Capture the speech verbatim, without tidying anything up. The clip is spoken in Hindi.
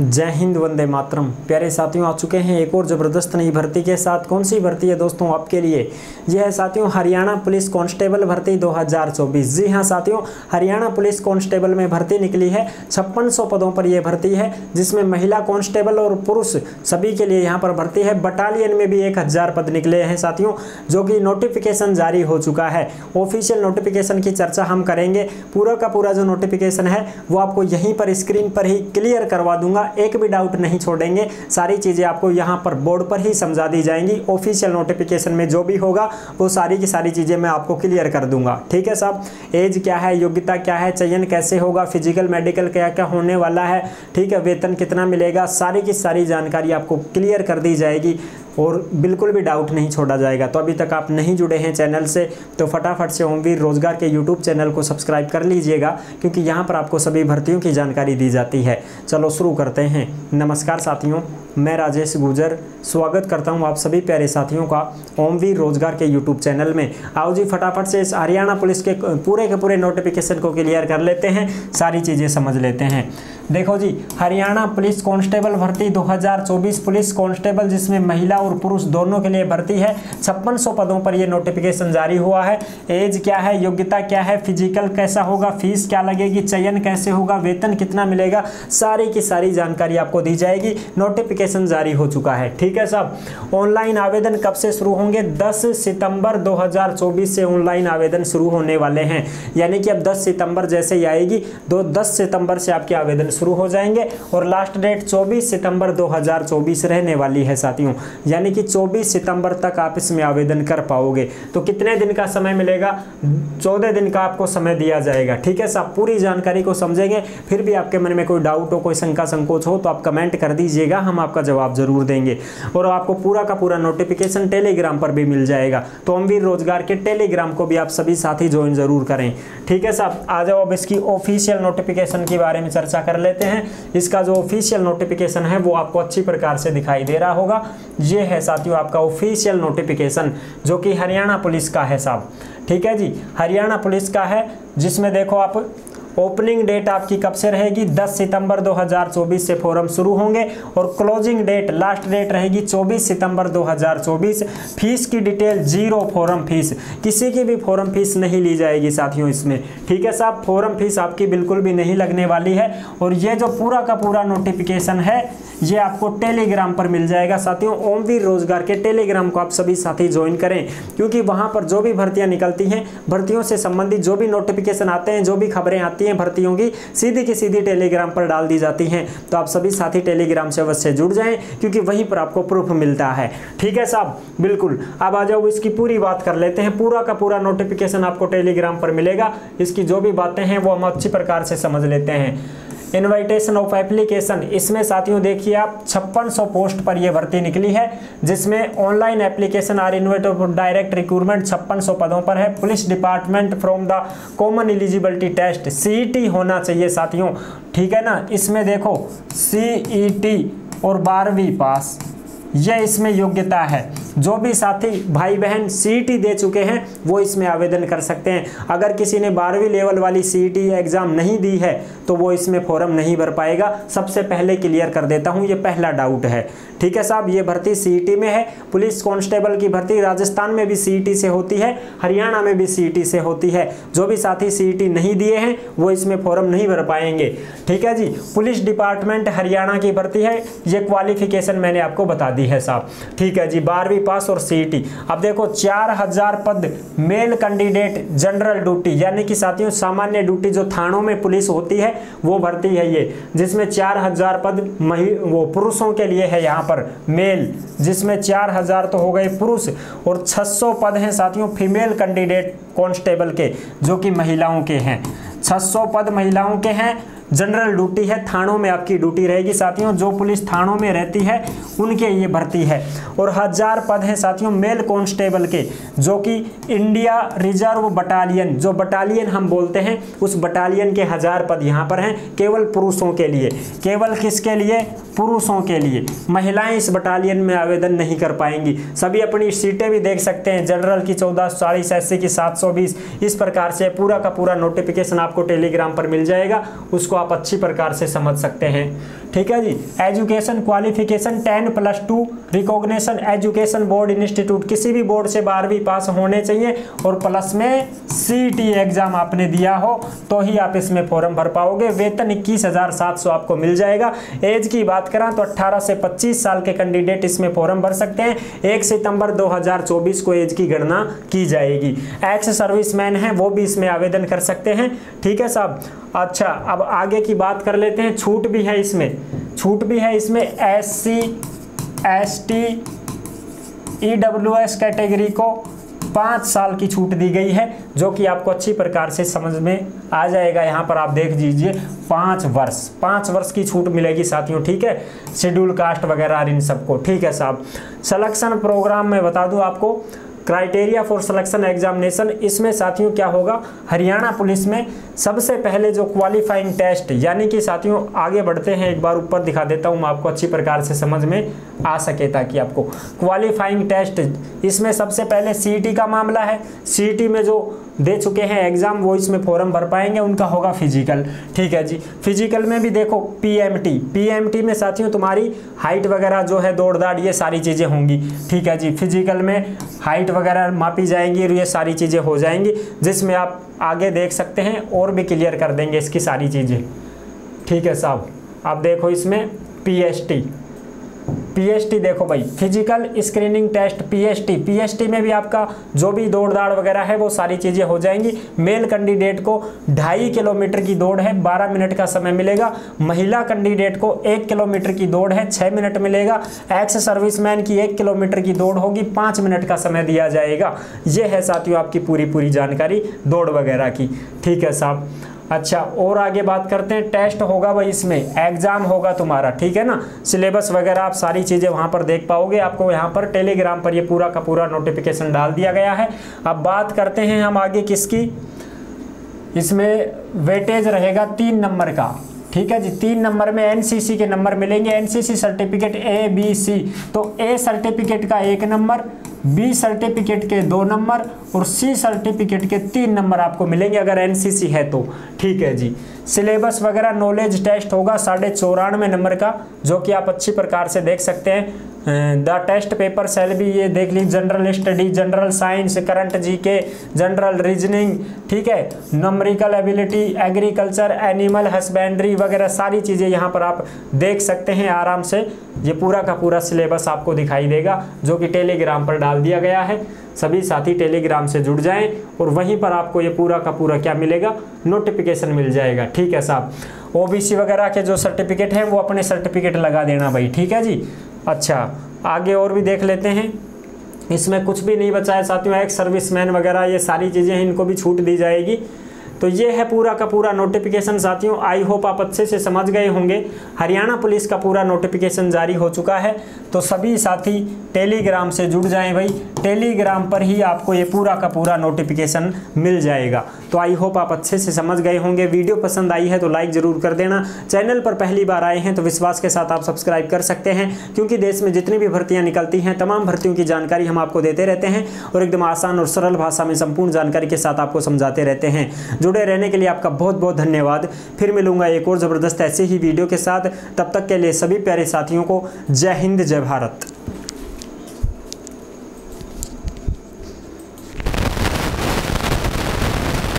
जय हिंद, वंदे मातरम। प्यारे साथियों, आ चुके हैं एक और ज़बरदस्त नई भर्ती के साथ। कौन सी भर्ती है दोस्तों आपके लिए? यह है साथियों हरियाणा पुलिस कांस्टेबल भर्ती दो हज़ार चौबीस। जी हां साथियों, हरियाणा पुलिस कांस्टेबल में भर्ती निकली है। छप्पन सौ पदों पर यह भर्ती है, जिसमें महिला कांस्टेबल और पुरुष सभी के लिए यहाँ पर भर्ती है। बटालियन में भी एक हज़ार पद निकले हैं साथियों, जो कि नोटिफिकेशन जारी हो चुका है। ऑफिशियल नोटिफिकेशन की चर्चा हम करेंगे। पूरा का पूरा जो नोटिफिकेशन है वो आपको यहीं पर स्क्रीन पर ही क्लियर करवा दूंगा, एक भी डाउट नहीं छोड़ेंगे। सारी चीजें आपको यहां पर बोर्ड पर ही समझा दी जाएंगी। ऑफिशियल नोटिफिकेशन में जो भी होगा वो सारी की सारी चीजें मैं आपको क्लियर कर दूंगा। ठीक है साहब, एज क्या है, योग्यता क्या है, चयन कैसे होगा, फिजिकल मेडिकल क्या क्या होने वाला है, ठीक है, वेतन कितना मिलेगा, सारी की सारी जानकारी आपको क्लियर कर दी जाएगी और बिल्कुल भी डाउट नहीं छोड़ा जाएगा। तो अभी तक आप नहीं जुड़े हैं चैनल से तो फटाफट से ओमवीर रोजगार के यूट्यूब चैनल को सब्सक्राइब कर लीजिएगा, क्योंकि यहाँ पर आपको सभी भर्तियों की जानकारी दी जाती है। चलो शुरू करते हैं। नमस्कार साथियों, मैं राजेश गुर्जर स्वागत करता हूँ आप सभी प्यारे साथियों का ओमवीर रोजगार के यूट्यूब चैनल में। आओ जी फटाफट से इस हरियाणा पुलिस के पूरे के पूरे नोटिफिकेशन को क्लियर कर लेते हैं, सारी चीज़ें समझ लेते हैं। देखो जी, हरियाणा पुलिस कांस्टेबल भर्ती दो हज़ार चौबीस पुलिस कांस्टेबल, जिसमें महिला और पुरुष दोनों के लिए भर्ती है। छप्पन सौ पदों पर यह नोटिफिकेशन जारी हुआ है। एज क्या है, योग्यता क्या है, फिजिकल कैसा होगा, फीस क्या लगेगी, चयन कैसे होगा, वेतन कितना मिलेगा, सारी की सारी जानकारी आपको दी जाएगी। नोटिफिकेशन जारी हो चुका है। ठीक है साहब, ऑनलाइन आवेदन कब से शुरू होंगे? दस सितंबर दो हज़ार चौबीस से ऑनलाइन आवेदन शुरू होने वाले हैं। यानी कि अब दस सितंबर जैसे ही आएगी तो दस सितंबर से आपके आवेदन शुरू हो जाएंगे और लास्ट डेट चौबीस सितंबर दो हज़ार चौबीस रहने वाली है साथियों। यानी कि चौबीस सितंबर तक आप इसमें आवेदन कर पाओगे। तो कितने दिन का समय मिलेगा? चौदह दिन का आपको समय दिया जाएगा। ठीक है साहब, पूरी जानकारी को समझेंगे। फिर भी आपके मन में कोई डाउट हो, कोई शंका संकोच हो तो आप कमेंट कर दीजिएगा, हम आपका जवाब जरूर देंगे। और आपको पूरा का पूरा नोटिफिकेशन टेलीग्राम पर भी मिल जाएगा, तो ओमवीर रोजगार के टेलीग्राम को भी आप सभी साथी ज्वाइन जरूर करें। ठीक है साहब, आ जाओ अब इसकी ऑफिशियल नोटिफिकेशन के बारे में चर्चा कर लेते हैं। इसका जो ऑफिशियल नोटिफिकेशन है वो आपको अच्छी प्रकार से दिखाई दे रहा होगा। ये है साथियों आपका ऑफिशियल नोटिफिकेशन, जो कि हरियाणा पुलिस का है साहब। ठीक है जी, हरियाणा पुलिस का है, जिसमें देखो आप ओपनिंग डेट आपकी कब से रहेगी? दस सितंबर दो हज़ार चौबीस से फॉर्म शुरू होंगे और क्लोजिंग डेट लास्ट डेट रहेगी चौबीस सितंबर दो हज़ार चौबीस। फीस की डिटेल जीरो फॉर्म फीस, किसी की भी फॉर्म फीस नहीं ली जाएगी साथियों इसमें। ठीक है साहब, फॉर्म फीस आपकी बिल्कुल भी नहीं लगने वाली है। और ये जो पूरा का पूरा नोटिफिकेशन है ये आपको टेलीग्राम पर मिल जाएगा साथियों। ओमवीर रोजगार के टेलीग्राम को आप सभी साथी ज्वाइन करें, क्योंकि वहाँ पर जो भी भर्तियाँ निकलती हैं, भर्तियों से संबंधित जो भी नोटिफिकेशन आते हैं, जो भी खबरें आती भर्तियों की, सीधी की सीधी टेलीग्राम पर डाल दी जाती हैं। तो आप सभी साथी टेलीग्राम से अवश्य जुड़ जाएं, क्योंकि वहीं पर आपको प्रूफ मिलता है। ठीक है साहब, बिल्कुल। अब आ जाओ इसकी पूरी बात कर लेते हैं। पूरा का पूरा नोटिफिकेशन आपको टेलीग्राम पर मिलेगा। इसकी जो भी बातें हैं वो हम अच्छी प्रकार से समझ लेते हैं। इन्विटेशन ऑफ एप्लीकेशन, इसमें साथियों देखिए आप छप्पन सौ पोस्ट पर यह भर्ती निकली है, जिसमें online application are invite of direct recruitment छप्पन सौ पदों पर है। Police department from the common eligibility test, CET होना चाहिए साथियों। ठीक है ना, इसमें देखो सीईटी और बारहवीं पास, यह इसमें योग्यता है। जो भी साथी भाई बहन सीईटी दे चुके हैं वो इसमें आवेदन कर सकते हैं। अगर किसी ने बारहवीं लेवल वाली सीईटी एग्ज़ाम नहीं दी है तो वो इसमें फॉर्म नहीं भर पाएगा। सबसे पहले क्लियर कर देता हूं, ये पहला डाउट है। ठीक है साहब, ये भर्ती सीईटी में है। पुलिस कांस्टेबल की भर्ती राजस्थान में भी सीईटी से होती है, हरियाणा में भी सीईटी से होती है। जो भी साथी सीईटी नहीं दिए हैं वो इसमें फॉर्म नहीं भर पाएंगे। ठीक है जी, पुलिस डिपार्टमेंट हरियाणा की भर्ती है। ये क्वालिफिकेशन मैंने आपको बता दी है साहब। ठीक है जी, बारहवीं पास और सीईटी। अब देखो चार हज़ार पद मेल कैंडिडेट जनरल ड्यूटी, यानी कि साथियों सामान्य ड्यूटी जो थानों में पुलिस होती है वो भर्ती है ये, जिसमें चार हज़ार पद वो पुरुषों के लिए है यहाँ पर मेल, जिसमें चार हज़ार तो हो गए पुरुष और छह सौ पद हैं साथियों फीमेल कैंडिडेट कांस्टेबल के, जो कि महिलाओं के हैं। छह सौ पद महिलाओं के हैं, जनरल ड्यूटी है, थानों में आपकी ड्यूटी रहेगी साथियों। जो पुलिस थानों में रहती है उनके ये भर्ती है। और हजार पद हैं साथियों मेल कांस्टेबल के, जो कि इंडिया रिजर्व बटालियन, जो बटालियन हम बोलते हैं उस बटालियन के हजार पद यहाँ पर हैं, केवल पुरुषों के लिए। केवल किसके लिए? पुरुषों के लिए। महिलाएं इस बटालियन में आवेदन नहीं कर पाएंगी। सभी अपनी सीटें भी देख सकते हैं, जनरल की चौदह चालीस एस सी की सात सौ बीस। इस प्रकार से पूरा का पूरा नोटिफिकेशन आपको टेलीग्राम पर मिल जाएगा, उसको इसको आप अच्छी प्रकार से समझ सकते हैं। ठीक है जी। Education qualification ten plus two, recognition education board institute, किसी भी बोर्ड से बारहवीं पास होने चाहिए और प्लस में सीटी एग्जाम आपने दिया हो तो ही आप इसमें फॉर्म भर पाओगे। वेतन इक्कीस हजार सात सौ आपको मिल जाएगा। एज की बात करें तो अट्ठारह से पच्चीस साल के कैंडिडेट इसमें फॉर्म भर सकते हैं। एक सितंबर दो हजार चौबीस को एज की गणना की जाएगी। एक्स सर्विसमैन है वो भी इसमें आवेदन कर सकते हैं। ठीक है साहब। अच्छा अब आगे की बात कर लेते हैं। छूट भी है इसमें, छूट भी है इसमें एससी एसटी ईडब्ल्यूएस कैटेगरी को पाँच साल की छूट दी गई है, जो कि आपको अच्छी प्रकार से समझ में आ जाएगा। यहाँ पर आप देख लीजिए पाँच वर्ष पाँच वर्ष की छूट मिलेगी साथियों। ठीक है, शेड्यूल कास्ट वगैरह इन सबको। ठीक है साहब। सिलेक्शन प्रोग्राम में बता दूँ आपको, क्राइटेरिया फॉर सिलेक्शन एग्जामिनेशन, इसमें साथियों क्या होगा, हरियाणा पुलिस में सबसे पहले जो क्वालिफाइंग टेस्ट, यानी कि साथियों आगे बढ़ते हैं, एक बार ऊपर दिखा देता हूं आपको अच्छी प्रकार से समझ में आ सके ताकि आपको क्वालिफाइंग टेस्ट, इसमें सबसे पहले सीईटी का मामला है। सीईटी में जो दे चुके हैं एग्जाम वो इसमें फॉर्म भर पाएंगे, उनका होगा फिजिकल। ठीक है जी। फिजिकल में भी देखो पीएमटी, पीएमटी में साथियों तुम्हारी हाइट वगैरह जो है दौड़ दाड़ ये सारी चीज़ें होंगी। ठीक है जी। फिजिकल में हाइट वगैरह मापी जाएंगी और ये सारी चीज़ें हो जाएंगी, जिसमें आप आगे देख सकते हैं और भी क्लियर कर देंगे इसकी सारी चीज़ें। ठीक है साहब। आप देखो इसमें पीएसटी, पीएसटी देखो भाई, physical screening test PST, PST में भी आपका जो भी दौड़ दाड़ वगैरह है वो सारी चीज़ें हो जाएंगी। मेल कैंडिडेट को ढाई किलोमीटर की दौड़ है, बारह मिनट का समय मिलेगा। महिला कैंडिडेट को एक किलोमीटर की दौड़ है, छः मिनट मिलेगा। एक्स सर्विसमैन की एक किलोमीटर की दौड़ होगी, पाँच मिनट का समय दिया जाएगा। ये है साथियों आपकी पूरी पूरी जानकारी दौड़ वगैरह की। ठीक है साहब। अच्छा और आगे बात करते हैं। टेस्ट होगा भाई इसमें, एग्ज़ाम होगा तुम्हारा। ठीक है ना। सिलेबस वगैरह आप सारी चीज़ें वहाँ पर देख पाओगे। आपको यहाँ पर टेलीग्राम पर ये पूरा का पूरा नोटिफिकेशन डाल दिया गया है। अब बात करते हैं हम आगे किसकी, इसमें वेटेज रहेगा तीन नंबर का। ठीक है जी। तीन नंबर में एनसीसी के नंबर मिलेंगे। NCC certificate A B C, तो ए सर्टिफिकेट का एक नंबर, बी सर्टिफिकेट के दो नंबर और सी सर्टिफिकेट के तीन नंबर आपको मिलेंगे अगर एनसीसी है तो। ठीक है जी। सिलेबस वगैरह नॉलेज टेस्ट होगा साढ़े चौरानवे नंबर का, जो कि आप अच्छी प्रकार से देख सकते हैं। द टेस्ट पेपर सेल भी ये देख लीजिए, general study, general science, current GK, general reasoning. ठीक है। Numerical ability, agriculture, animal husbandry वगैरह सारी चीज़ें यहाँ पर आप देख सकते हैं आराम से। ये पूरा का पूरा सिलेबस आपको दिखाई देगा, जो कि टेलीग्राम पर डाल दिया गया है। सभी साथी टेलीग्राम से जुड़ जाएं और वहीं पर आपको ये पूरा का पूरा क्या मिलेगा, नोटिफिकेशन मिल जाएगा। ठीक है साहब। ओबीसी वगैरह के जो सर्टिफिकेट हैं वो अपने सर्टिफिकेट लगा देना भाई। ठीक है जी। अच्छा आगे और भी देख लेते हैं। इसमें कुछ भी नहीं बचा है साथियों। एक्स सर्विसमैन वगैरह ये सारी चीज़ें हैं, इनको भी छूट दी जाएगी। तो ये है पूरा का पूरा नोटिफिकेशन साथियों। आई होप आप अच्छे से समझ गए होंगे। हरियाणा पुलिस का पूरा नोटिफिकेशन जारी हो चुका है, तो सभी साथी टेलीग्राम से जुड़ जाएं भाई। टेलीग्राम पर ही आपको ये पूरा का पूरा नोटिफिकेशन मिल जाएगा। तो आई होप आप अच्छे से समझ गए होंगे। वीडियो पसंद आई है तो लाइक ज़रूर कर देना। चैनल पर पहली बार आए हैं तो विश्वास के साथ आप सब्सक्राइब कर सकते हैं, क्योंकि देश में जितनी भी भर्तियाँ निकलती हैं तमाम भर्तियों की जानकारी हम आपको देते रहते हैं और एकदम आसान और सरल भाषा में संपूर्ण जानकारी के साथ आपको समझाते रहते हैं। जुड़े रहने के लिए आपका बहुत बहुत धन्यवाद। फिर मिलूंगा एक और ज़बरदस्त ऐसे ही वीडियो के साथ। तब तक के लिए सभी प्यारे साथियों को जय हिंद, जय भारत।